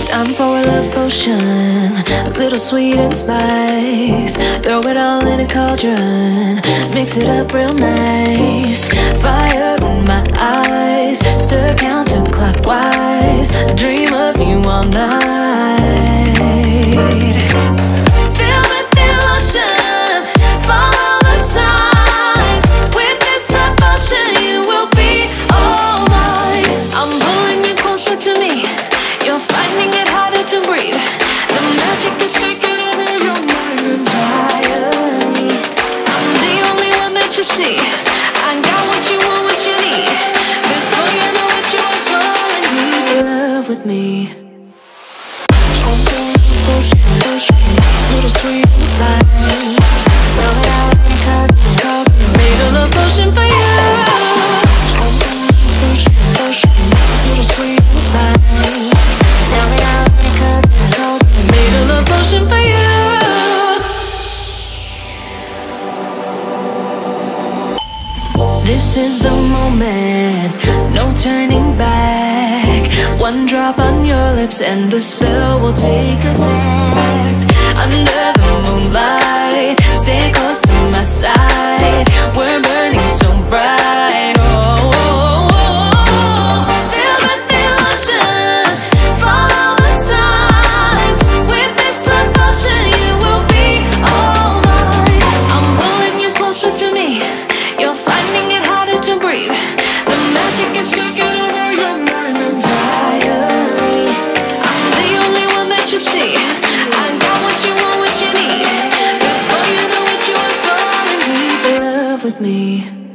Time for a love potion, a little sweet and spice. Throw it all in a cauldron, mix it up real nice. Fire in my eyes, stir counterclockwise. I dream of you all night. This is the moment, no turning back. One drop on your lips and the spell will take effect. Under the moonlight, stay close to my side. We're burning so bright. Me.